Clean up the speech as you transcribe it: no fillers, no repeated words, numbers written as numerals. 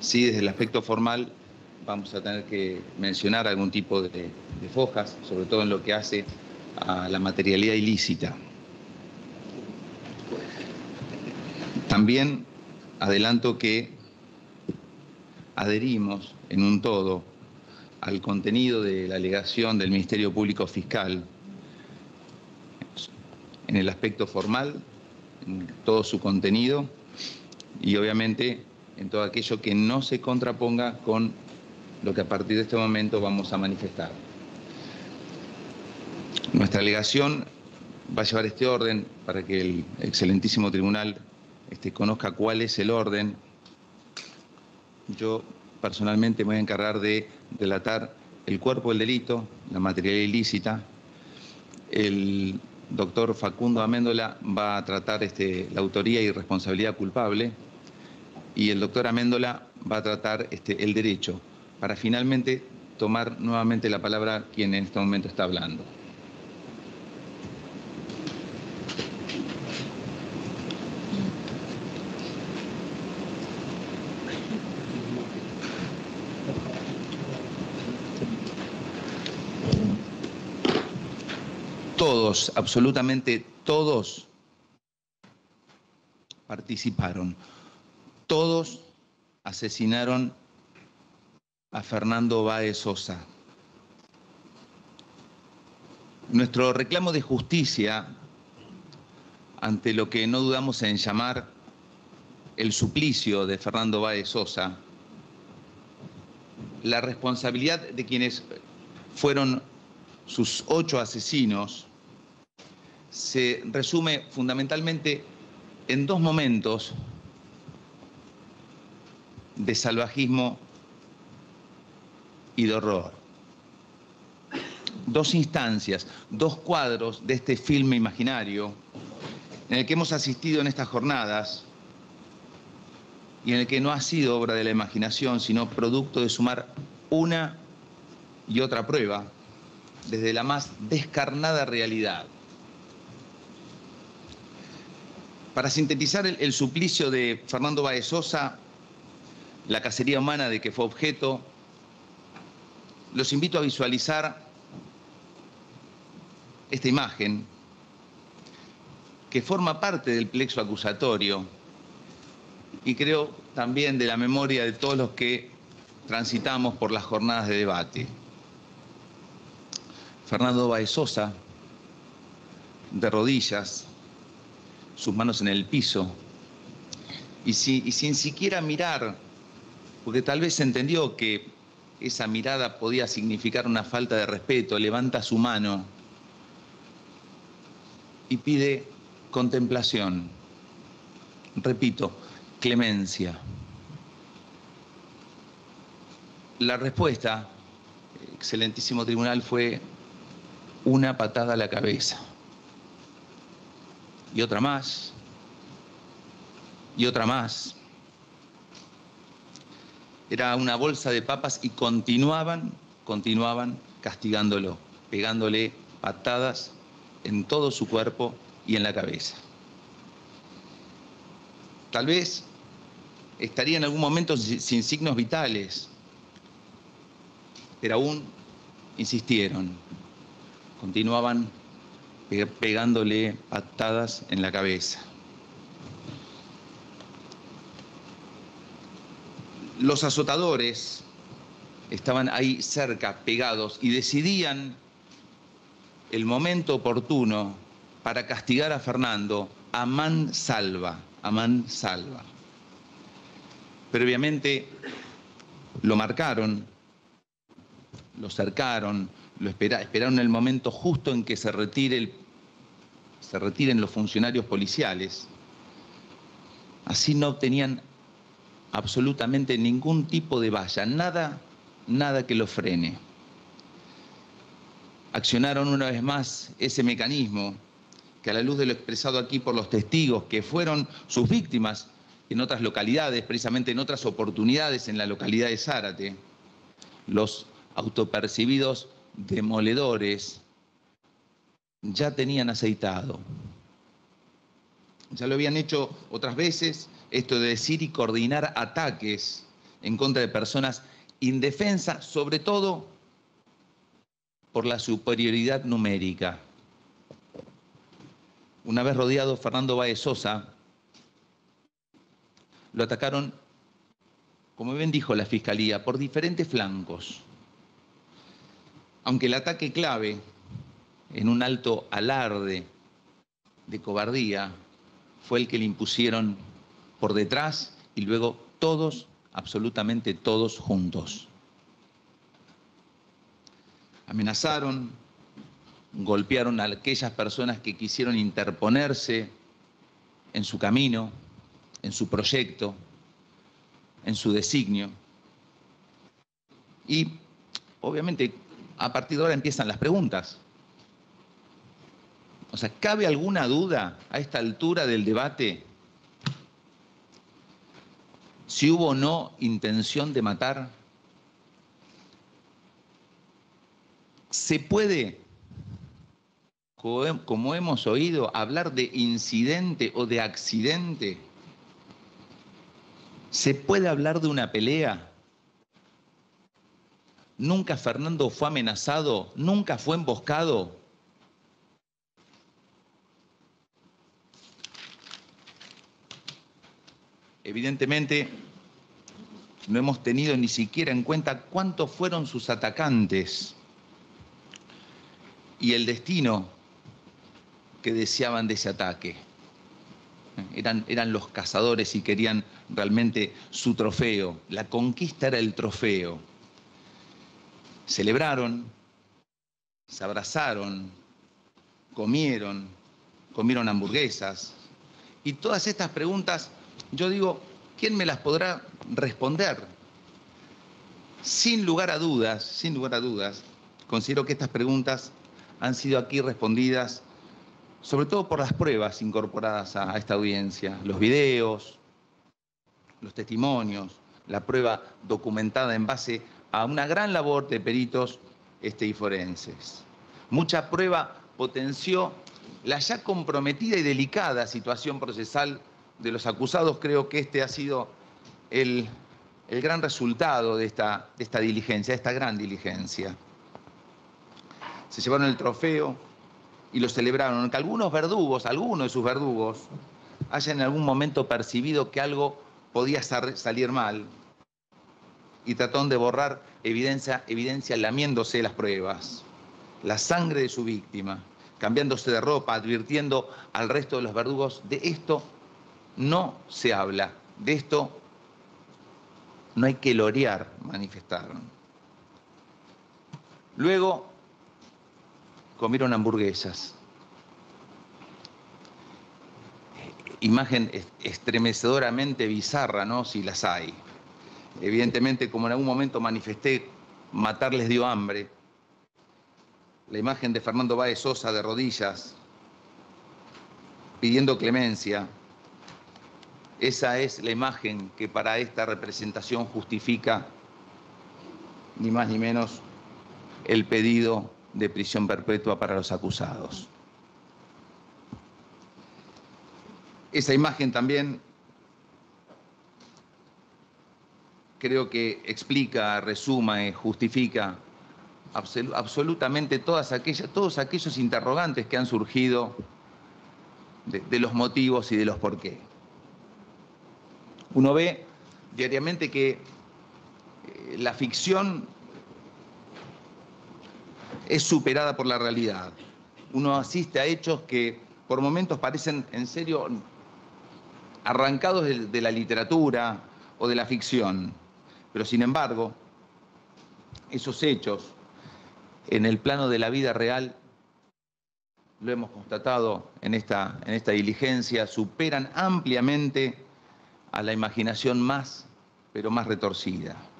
Sí, desde el aspecto formal vamos a tener que mencionar algún tipo de fojas, sobre todo en lo que hace a la materialidad ilícita. También adelanto que adherimos en un todo al contenido de la alegación del Ministerio Público Fiscal en el aspecto formal, en todo su contenido y obviamente en todo aquello que no se contraponga con lo que a partir de este momento vamos a manifestar. Nuestra alegación va a llevar este orden para que el excelentísimo tribunal conozca cuál es el orden. Yo personalmente me voy a encargar de relatar el cuerpo del delito, la materialidad ilícita. El doctor Facundo Améndola va a tratar la autoría y responsabilidad culpable y el doctor Améndola va a tratar el derecho, para finalmente tomar nuevamente la palabra quien en este momento está hablando. Todos, absolutamente todos, participaron. Todos asesinaron a Fernando Báez Sosa. Nuestro reclamo de justicia ante lo que no dudamos en llamar el suplicio de Fernando Báez Sosa, la responsabilidad de quienes fueron sus 8 asesinos, se resume fundamentalmente en 2 momentos de salvajismo y de horror. 2 instancias, 2 cuadros de este filme imaginario en el que hemos asistido en estas jornadas y en el que no ha sido obra de la imaginación, sino producto de sumar una y otra prueba desde la más descarnada realidad. Para sintetizar el suplicio de Fernando Báez Sosa, la cacería humana de que fue objeto, los invito a visualizar esta imagen que forma parte del plexo acusatorio y creo también de la memoria de todos los que transitamos por las jornadas de debate. Fernando Báez Sosa, de rodillas, sus manos en el piso, y sin siquiera mirar, porque tal vez entendió que esa mirada podía significar una falta de respeto, levanta su mano y pide contemplación, repito, clemencia. La respuesta, excelentísimo tribunal, fue una patada a la cabeza, y otra más, y otra más. Era una bolsa de papas y continuaban castigándolo, pegándole patadas en todo su cuerpo y en la cabeza. Tal vez estaría en algún momento sin signos vitales, pero aún insistieron, continuaban pegándole patadas en la cabeza. Los azotadores estaban ahí cerca, pegados, y decidían el momento oportuno para castigar a Fernando a mansalva, a mansalva. Previamente lo marcaron, lo cercaron, esperaron el momento justo en que se retiren los funcionarios policiales. Así no obtenían absolutamente ningún tipo de valla, nada que lo frene. Accionaron una vez más ese mecanismo que, a la luz de lo expresado aquí por los testigos que fueron sus víctimas en otras localidades, precisamente en otras oportunidades en la localidad de Zárate, los autopercibidos demoledores ya tenían aceitado. Ya lo habían hecho otras veces, esto de decir y coordinar ataques en contra de personas indefensas, sobre todo por la superioridad numérica. Una vez rodeado, Fernando Báez Sosa lo atacaron, como bien dijo la Fiscalía, por diferentes flancos. Aunque el ataque clave, en un alto alarde de cobardía, fue el que le impusieron por detrás y luego todos, absolutamente todos juntos. Amenazaron, golpearon a aquellas personas que quisieron interponerse en su camino, en su proyecto, en su designio. Y obviamente a partir de ahora empiezan las preguntas. O sea, ¿cabe alguna duda a esta altura del debate si hubo o no intención de matar? ¿Se puede, como hemos oído, hablar de incidente o de accidente? ¿Se puede hablar de una pelea? Nunca Fernando fue amenazado, nunca fue emboscado. Evidentemente, no hemos tenido ni siquiera en cuenta cuántos fueron sus atacantes y el destino que deseaban de ese ataque. Eran los cazadores y querían realmente su trofeo. La conquista era el trofeo. Celebraron, se abrazaron, comieron hamburguesas. Y todas estas preguntas, yo digo, ¿quién me las podrá responder? Sin lugar a dudas, sin lugar a dudas, considero que estas preguntas han sido aquí respondidas, sobre todo por las pruebas incorporadas a esta audiencia, los videos, los testimonios, la prueba documentada en base a una gran labor de peritos y forenses. Mucha prueba potenció la ya comprometida y delicada situación procesal de los acusados. Creo que este ha sido el gran resultado de esta diligencia, de esta gran diligencia. Se llevaron el trofeo y lo celebraron, aunque algunos verdugos, algunos de sus verdugos, hayan en algún momento percibido que algo podía salir mal y trataron de borrar evidencia lamiéndose las pruebas, la sangre de su víctima, cambiándose de ropa, advirtiendo al resto de los verdugos: de esto no se habla, de esto no hay que lorear, manifestaron. Luego comieron hamburguesas. Imagen estremecedoramente bizarra, ¿no? Si las hay. Evidentemente, como en algún momento manifesté, matar les dio hambre. La imagen de Fernando Báez Sosa de rodillas, pidiendo clemencia. Esa es la imagen que para esta representación justifica, ni más ni menos, el pedido de prisión perpetua para los acusados. Esa imagen también creo que explica, resume, justifica absolutamente todos aquellos interrogantes que han surgido de los motivos y de los por qué. Uno ve diariamente que la ficción es superada por la realidad. Uno asiste a hechos que por momentos parecen, en serio, arrancados de la literatura o de la ficción. Pero sin embargo, esos hechos en el plano de la vida real, lo hemos constatado en esta diligencia, superan ampliamente a la imaginación más, pero más retorcida.